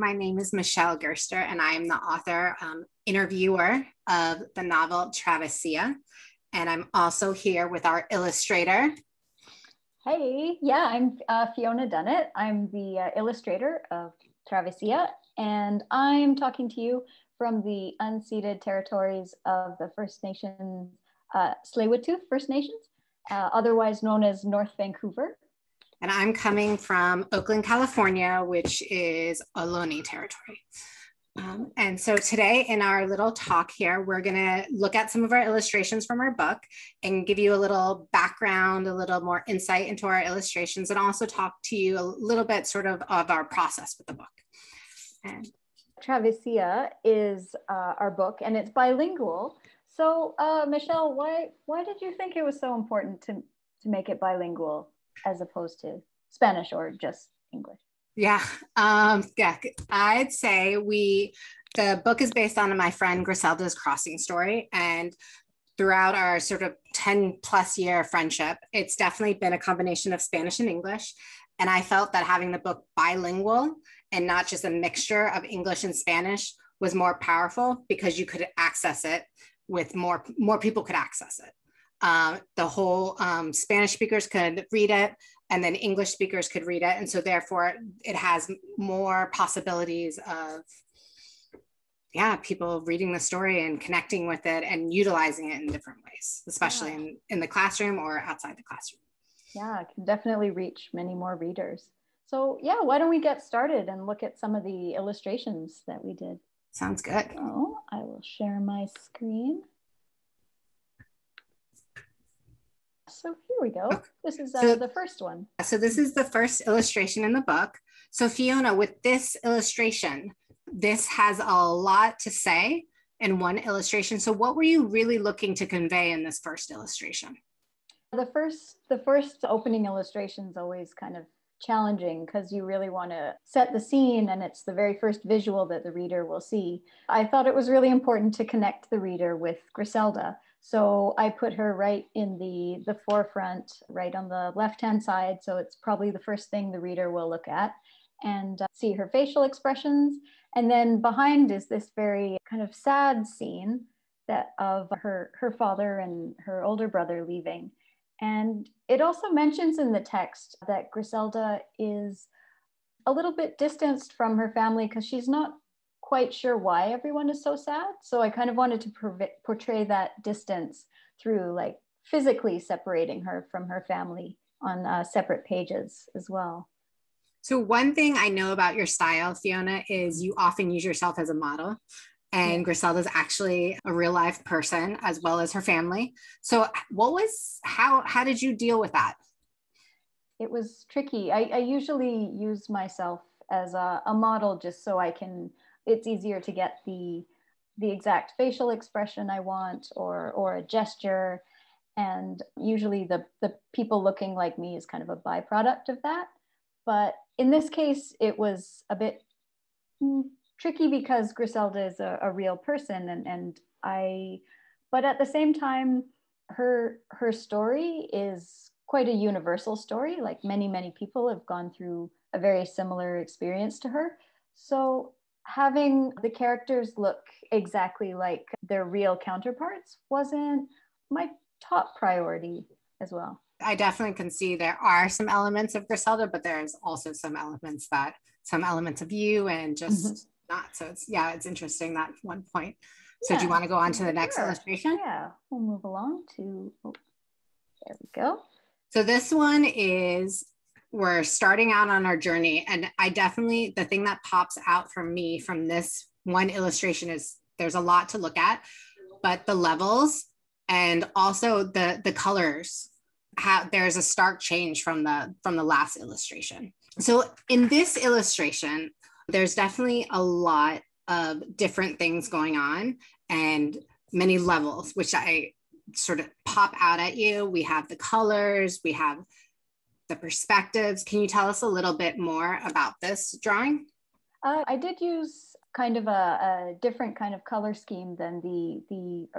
My name is Michelle Gerster, and I am the author, interviewer of the novel Travesía. And I'm also here with our illustrator. Hey, yeah, I'm Fiona Dunnett. I'm the illustrator of Travesía, and I'm talking to you from the unceded territories of the First Nations, Tsleil-Waututh First Nations, otherwise known as North Vancouver. And I'm coming from Oakland, California, which is Ohlone territory. And so today in our little talk here, we're gonna look at some of our illustrations from our book and give you a little background, a little more insight into our illustrations, and also talk to you a little bit sort of our process with the book. And Travesía is our book, and it's bilingual. So Michelle, why did you think it was so important to make it bilingual as opposed to Spanish or just English? Yeah, I'd say the book is based on my friend Griselda's crossing story, and throughout our sort of 10 plus year friendship, it's definitely been a combination of Spanish and English. And I felt that having the book bilingual and not just a mixture of English and Spanish was more powerful because you could access it with more people could access it. The whole Spanish speakers could read it, and then English speakers could read it. And so therefore it has more possibilities of, yeah, people reading the story and connecting with it and utilizing it in different ways, especially in the classroom or outside the classroom. Yeah, it can definitely reach many more readers. So yeah, why don't we get started and look at some of the illustrations that we did. Sounds good. So I will share my screen. So here we go. Okay. This is the first one. So this is the first illustration in the book. So Fiona, with this illustration, this has a lot to say in one illustration. So what were you really looking to convey in this first illustration? The first opening illustration is always kind of challenging because you really want to set the scene, and it's the very first visual that the reader will see. I thought it was really important to connect the reader with Griselda. So I put her right in the forefront, right on the left-hand side. So it's probably the first thing the reader will look at and see her facial expressions. And then behind is this very kind of sad scene that of her father and her older brother leaving. And it also mentions in the text that Griselda is a little bit distanced from her family because she's not quite sure why everyone is so sad. So I kind of wanted to portray that distance through like physically separating her from her family on separate pages as well. So one thing I know about your style, Fiona, is you often use yourself as a model, and Griselda is actually a real life person as well as her family. So how did you deal with that? It was tricky. I usually use myself as a model just so I can, it's easier to get the exact facial expression I want or a gesture. And usually the people looking like me is kind of a byproduct of that. But in this case, it was a bit tricky because Griselda is a real person. But at the same time, her story is quite a universal story. Like many, many people have gone through a very similar experience to her. So having the characters look exactly like their real counterparts wasn't my top priority as well. I definitely can see there are some elements of Griselda, but there's also some elements of you and just not. So it's interesting, that one point. So do you want to go on to the next illustration? Yeah, we'll move along to, there we go. So this one is, we're starting out on our journey. And the thing that pops out for me from this one illustration is there's a lot to look at, but the levels and also the colors, there's a stark change from the last illustration. So in this illustration, there's definitely a lot of different things going on and many levels, which I sort of pop out at you. We have the colors, we have the perspectives. Can you tell us a little bit more about this drawing? I did use kind of a different kind of color scheme than the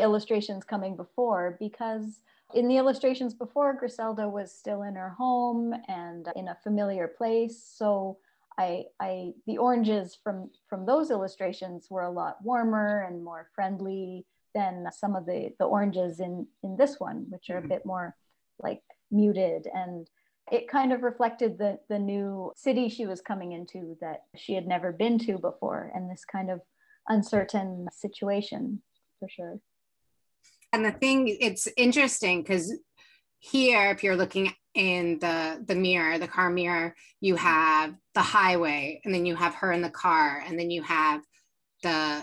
illustrations coming before, because in the illustrations before, Griselda was still in her home and in a familiar place. So the oranges from those illustrations were a lot warmer and more friendly than some of the oranges in this one, which are a bit more like muted. And it kind of reflected the new city she was coming into that she had never been to before, and this kind of uncertain situation for sure. And the thing, it's interesting because here, if you're looking in the mirror, the car mirror, you have the highway, and then you have her in the car, and then you have the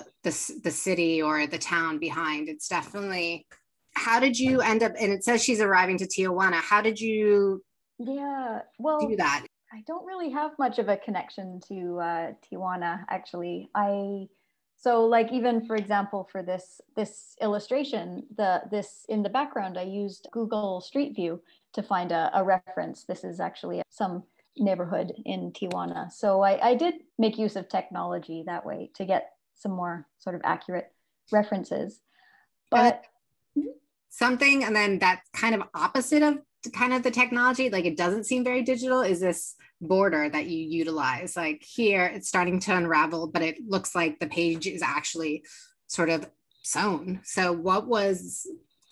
city or the town behind. It's definitely, how did you end up, and it says she's arriving to Tijuana. How did you do that? I don't really have much of a connection to Tijuana, actually. So like, even for example, for this illustration, this in the background, I used Google Street View to find a reference. This is actually some neighborhood in Tijuana. So I did make use of technology that way to get some more sort of accurate references. But something, and then that's kind of opposite of kind of the technology, like it doesn't seem very digital, is this border that you utilize. Like here, it's starting to unravel, but it looks like the page is actually sort of sewn. So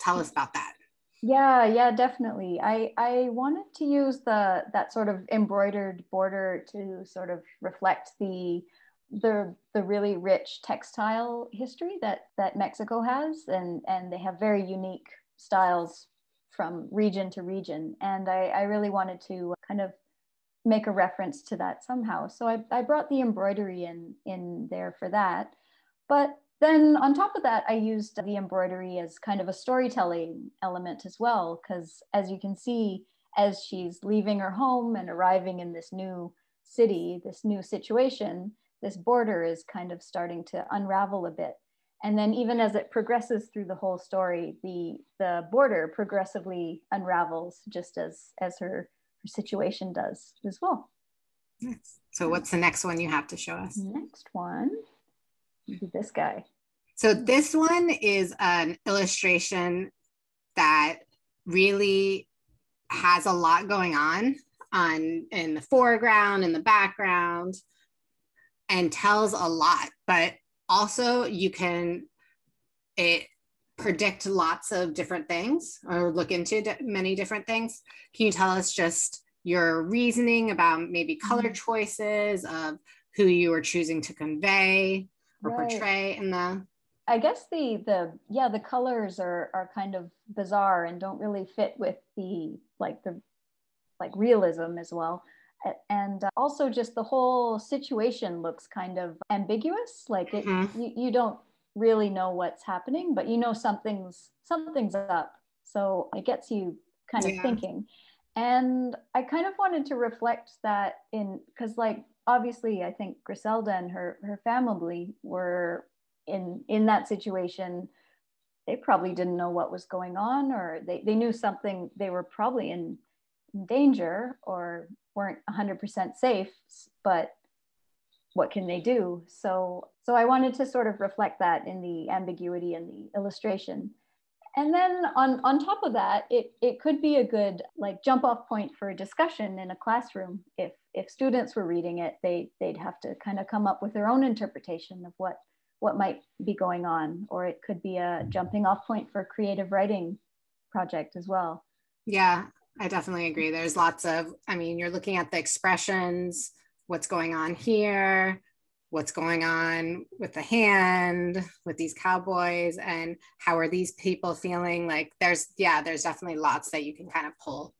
tell us about that. Yeah, definitely. I wanted to use that sort of embroidered border to sort of reflect the really rich textile history that Mexico has, and they have very unique styles from region to region. And I really wanted to kind of make a reference to that somehow. So I brought the embroidery in there for that. But then on top of that, I used the embroidery as kind of a storytelling element as well, because as you can see, as she's leaving her home and arriving in this new city, this new situation, this border is kind of starting to unravel a bit. And then even as it progresses through the whole story, the border progressively unravels just as her situation does as well. Nice. So what's the next one you have to show us? Next one is this guy. So this one is an illustration that really has a lot going on in the foreground, in the background, and tells a lot, but also, it predict lots of different things or look into many different things. Can you tell us just your reasoning about maybe color choices of who you were choosing to convey or portray in the? I guess the colors are kind of bizarre and don't really fit with the realism as well. And also just the whole situation looks kind of ambiguous, like it, you don't really know what's happening, but you know something's up. So it gets you kind of thinking. And I kind of wanted to reflect that because like, obviously I think Griselda and her family were in that situation. They probably didn't know what was going on, or they knew something, they were probably in danger or weren't 100% safe, but what can they do? So I wanted to sort of reflect that in the ambiguity and the illustration. And then on top of that, it could be a good like jump off point for a discussion in a classroom. If students were reading it, they'd have to kind of come up with their own interpretation of what might be going on, or it could be a jumping off point for a creative writing project as well. Yeah. I definitely agree. There's lots of, I mean, you're looking at the expressions, what's going on here, what's going on with the hand, with these cowboys, and how are these people feeling? Like there's definitely lots that you can kind of pull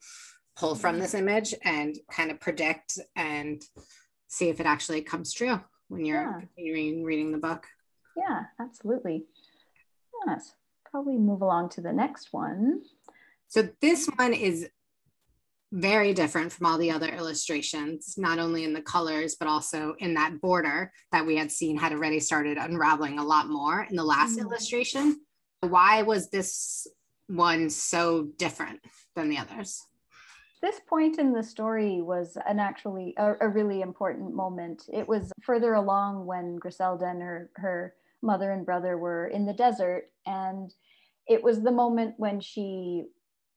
from this image and kind of predict and see if it actually comes true when you're continuing reading the book. Yeah, absolutely. Yes, probably move along to the next one. So this one is very different from all the other illustrations, not only in the colors, but also in that border that we had seen had already started unraveling a lot more in the last illustration. Why was this one so different than the others? This point in the story was actually a really important moment. It was further along when Griselda and her mother and brother were in the desert, and it was the moment when she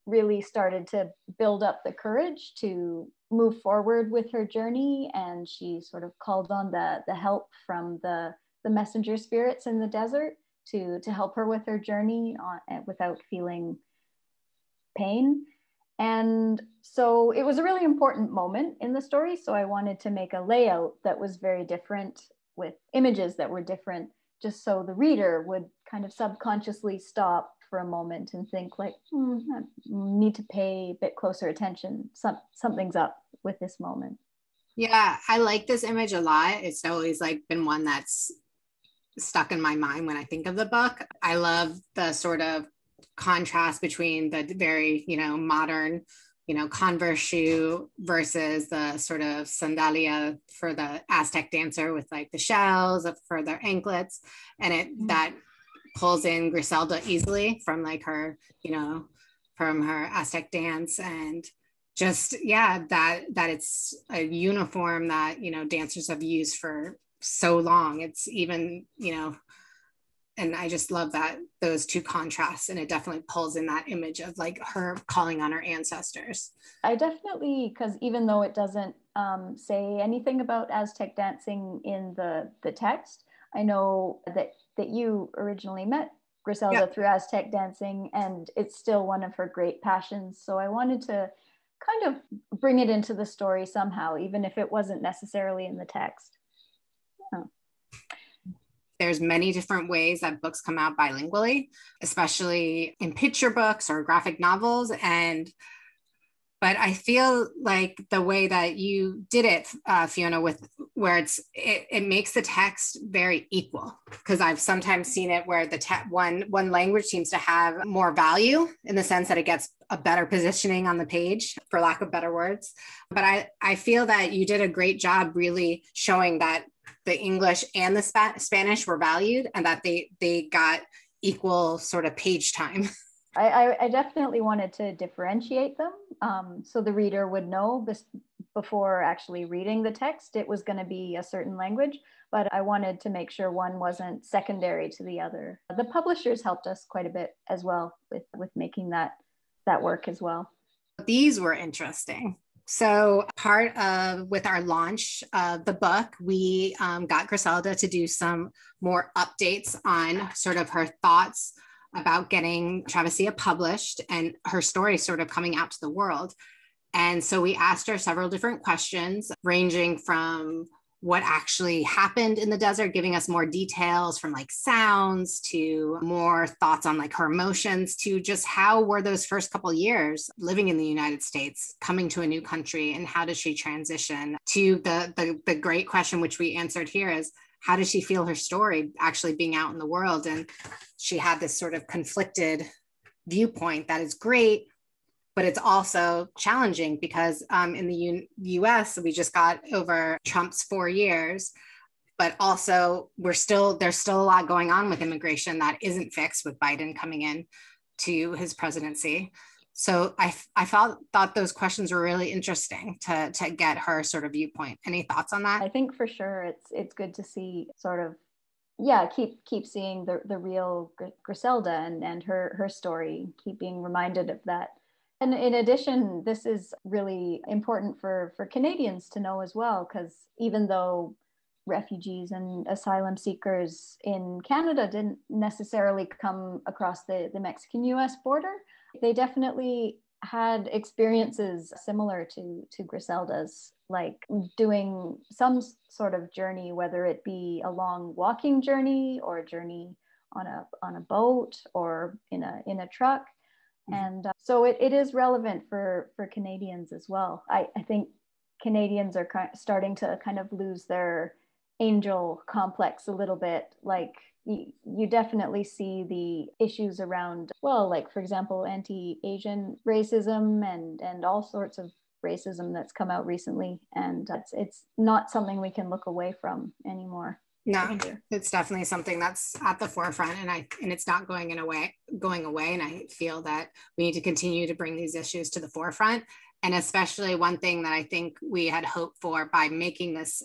really started to build up the courage to move forward with her journey. And she sort of called on the help from the messenger spirits in the desert to help her with her journey without feeling pain. And so it was a really important moment in the story. So I wanted to make a layout that was very different, with images that were different, just so the reader would kind of subconsciously stop for a moment and think like, I need to pay a bit closer attention. Something's up with this moment. Yeah, I like this image a lot. It's always like been one that's stuck in my mind when I think of the book. I love the sort of contrast between the very, modern, Converse shoe versus the sort of sandalia for the Aztec dancer with like the shells for their anklets. And that pulls in Griselda easily from like her, from her Aztec dance, and just, that it's a uniform that, dancers have used for so long. It's even, and I just love that, those two contrasts, and it definitely pulls in that image of like her calling on her ancestors. I definitely, because even though it doesn't say anything about Aztec dancing in the text, I know that you originally met Griselda through Aztec dancing, and it's still one of her great passions. So I wanted to kind of bring it into the story somehow, even if it wasn't necessarily in the text. Oh. There's many different ways that books come out bilingually, especially in picture books or graphic novels. But I feel like the way that you did it, Fiona, it makes the text very equal, because I've sometimes seen it where the one language seems to have more value in the sense that it gets a better positioning on the page, for lack of better words. But I feel that you did a great job really showing that the English and the Spanish were valued, and that they got equal sort of page time. I definitely wanted to differentiate them so the reader would know before actually reading the text it was going to be a certain language, but I wanted to make sure one wasn't secondary to the other. The publishers helped us quite a bit as well with making that work as well. These were interesting. So part of, with our launch of the book, we got Griselda to do some more updates on sort of her thoughts about getting Travesía published and her story sort of coming out to the world. And so we asked her several different questions, ranging from what actually happened in the desert, giving us more details from like sounds to more thoughts on like her emotions, to just how were those first couple of years living in the United States, coming to a new country, and how does she transition to the great question, which we answered here, is how does she feel her story actually being out in the world? And she had this sort of conflicted viewpoint that is great, but it's also challenging because in the US, we just got over Trump's 4 years, but also there's still a lot going on with immigration that isn't fixed with Biden coming in to his presidency. So I thought those questions were really interesting to get her sort of viewpoint. Any thoughts on that? I think for sure it's good to see sort of, keep seeing the real Griselda and her story, keep being reminded of that. And in addition, this is really important for Canadians to know as well, because even though refugees and asylum seekers in Canada didn't necessarily come across the Mexican-US border, they definitely had experiences similar to Griselda's, like doing some sort of journey, whether it be a long walking journey or a journey on a boat or in a truck. And so it is relevant for Canadians as well. I think Canadians are starting to kind of lose their angel complex a little bit. Like you definitely see the issues around, like for example, anti-Asian racism and all sorts of racism that's come out recently. And it's not something we can look away from anymore. No, it's definitely something that's at the forefront, and it's not going away. And I feel that we need to continue to bring these issues to the forefront. And especially one thing that I think we had hoped for by making this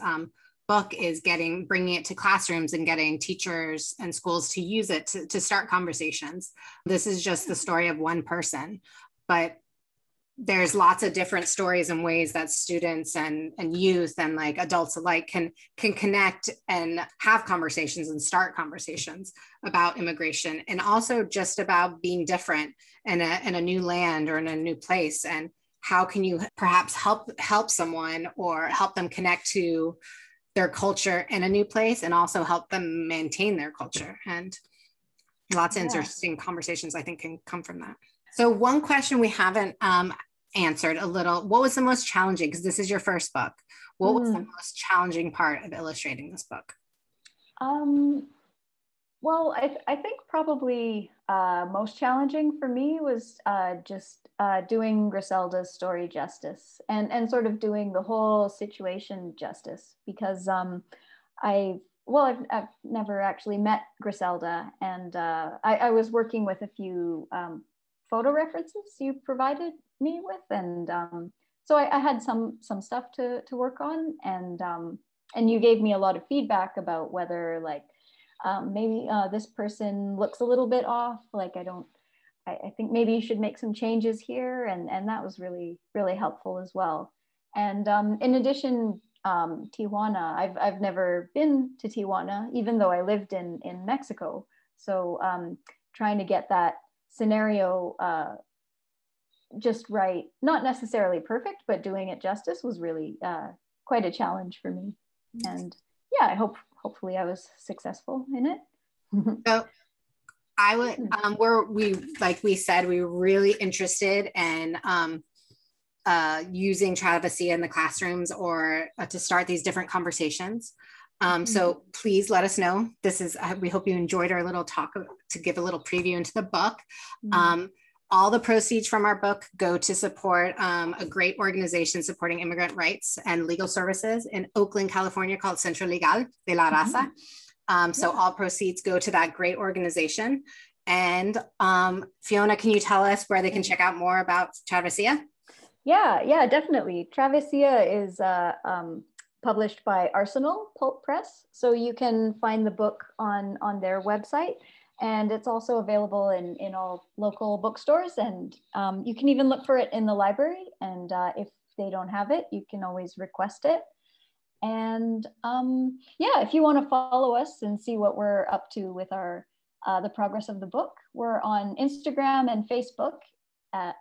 book is bringing it to classrooms and getting teachers and schools to use it to start conversations. This is just the story of one person, but there's lots of different stories and ways that students and youth and like adults alike can connect and have conversations and start conversations about immigration, and also just about being different in a new land or in a new place, and how can you perhaps help someone or help them connect to their culture in a new place, and also help them maintain their culture. And lots of interesting conversations I think can come from that. So one question we haven't answered a little, what was the most challenging, because this is your first book, what was the most challenging part of illustrating this book? Well, I think probably most challenging for me was just doing Griselda's story justice, and sort of doing the whole situation justice, because I've never actually met Griselda, and I was working with a few photo references you provided me with, and so I had some stuff to work on, and you gave me a lot of feedback about whether like maybe this person looks a little bit off, like I think maybe you should make some changes here, and that was really, really helpful as well. And in addition, Tijuana, I've never been to Tijuana, even though I lived in Mexico, so trying to get that scenario just right, not necessarily perfect, but doing it justice was really quite a challenge for me. And yeah, I hopefully I was successful in it. So I would, we said, we were really interested in using Travesía in the classrooms or to start these different conversations. So please let us know. This is, we hope you enjoyed our little talk to give a little preview into the book. All the proceeds from our book go to support a great organization supporting immigrant rights and legal services in Oakland, California, called Centro Legal de la Raza. So all proceeds go to that great organization. And Fiona, can you tell us where they can check out more about Travesía? Yeah, definitely. Travesía is published by Arsenal Pulp Press. So you can find the book on their website. And it's also available in all local bookstores, and you can even look for it in the library. And if they don't have it, you can always request it. And if you want to follow us and see what we're up to with our the progress of the book, we're on Instagram and Facebook.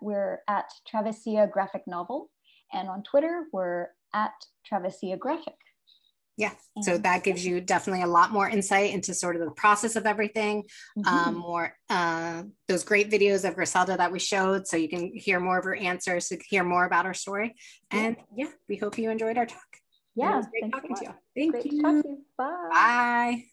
We're at Travesía Graphic Novel, and on Twitter we're at Travesía Graphic. Yeah, so that gives you definitely a lot more insight into sort of the process of everything, those great videos of Griselda that we showed, so you can hear more of her answers, to hear more about her story. And yeah, we hope you enjoyed our talk. Yeah, it was great talking to you. Thank you. Bye. Bye.